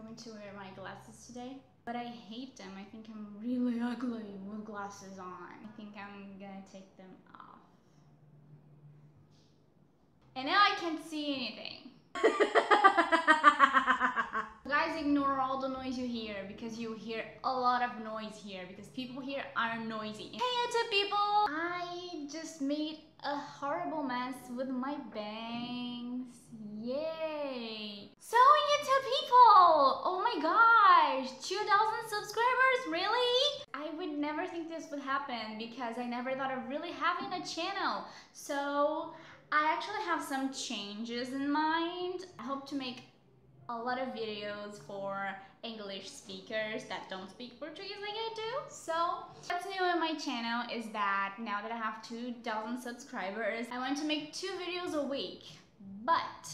going to wear my glasses today, but I hate them. I think I'm really ugly with glasses on. I think I'm gonna take them off. And now I can't see anything. Guys, ignore all the noise you hear, because you hear a lot of noise here, because people here are noisy. Hey YouTube people! I just made a horrible mess with my bangs. Yay! So YouTube people! Oh my gosh! 2,000 subscribers? Really? I would never think this would happen, because I never thought of really having a channel. So I actually have some changes in mind. I hope to make a lot of videos for English speakers that don't speak Portuguese like I do. So what's new in my channel is that now that I have 2,000 subscribers, I want to make 2 videos a week, but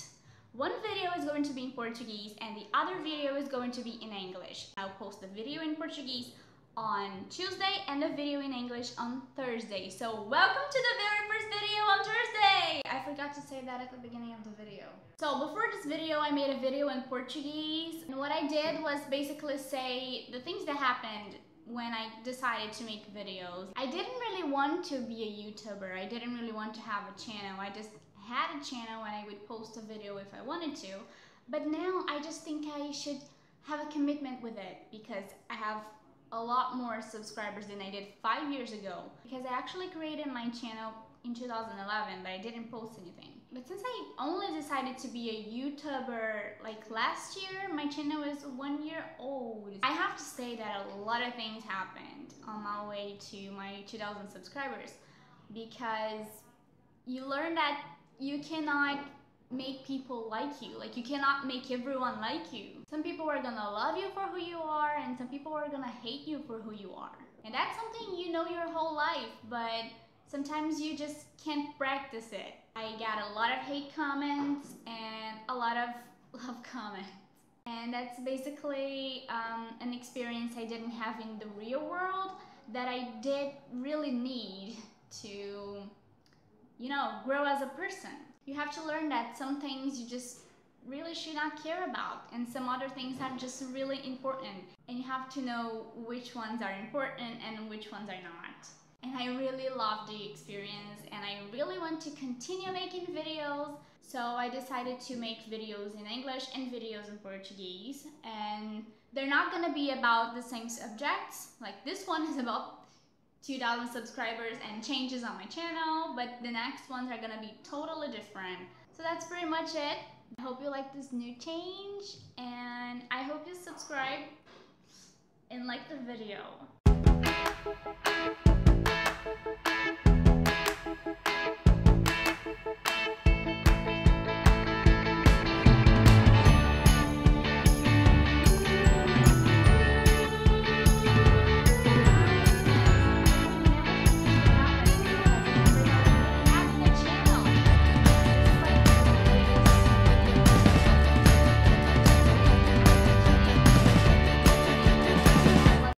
one video is going to be in Portuguese and the other video is going to be in English. I'll post the video in Portuguese on Tuesday and the video in English on Thursday. So welcome to the very first video on Thursday! I forgot to say that at the beginning of the video. So before this video I made a video in Portuguese, and what I did was basically say the things that happened when I decided to make videos. I didn't really want to be a YouTuber, I didn't really want to have a channel, I just had a channel and I would post a video if I wanted to, but now I just think I should have a commitment with it, because I have a lot more subscribers than I did 5 years ago, because I actually created my channel in 2011, but I didn't post anything. But since I only decided to be a YouTuber like last year, my channel is 1 year old. I have to say that a lot of things happened on my way to my 2,000 subscribers, because you learn that you cannot make people like you. Like, you cannot make everyone like you. Some people are gonna love you for who you are, and some people are gonna hate you for who you are. And that's something you know your whole life, but sometimes you just can't practice it. I got a lot of hate comments and a lot of love comments. And that's basically an experience I didn't have in the real world that I did really need to, you know, grow as a person. You have to learn that some things you just really should not care about, and some other things are just really important, and you have to know which ones are important and which ones are not. And I really love the experience, and I really want to continue making videos, so I decided to make videos in English and videos in Portuguese, and they're not gonna be about the same subjects. Like, this one is about 2,000 subscribers and changes on my channel, but the next ones are gonna be totally different. So that's pretty much it. I hope you like this new change, and I hope you subscribe and like the video.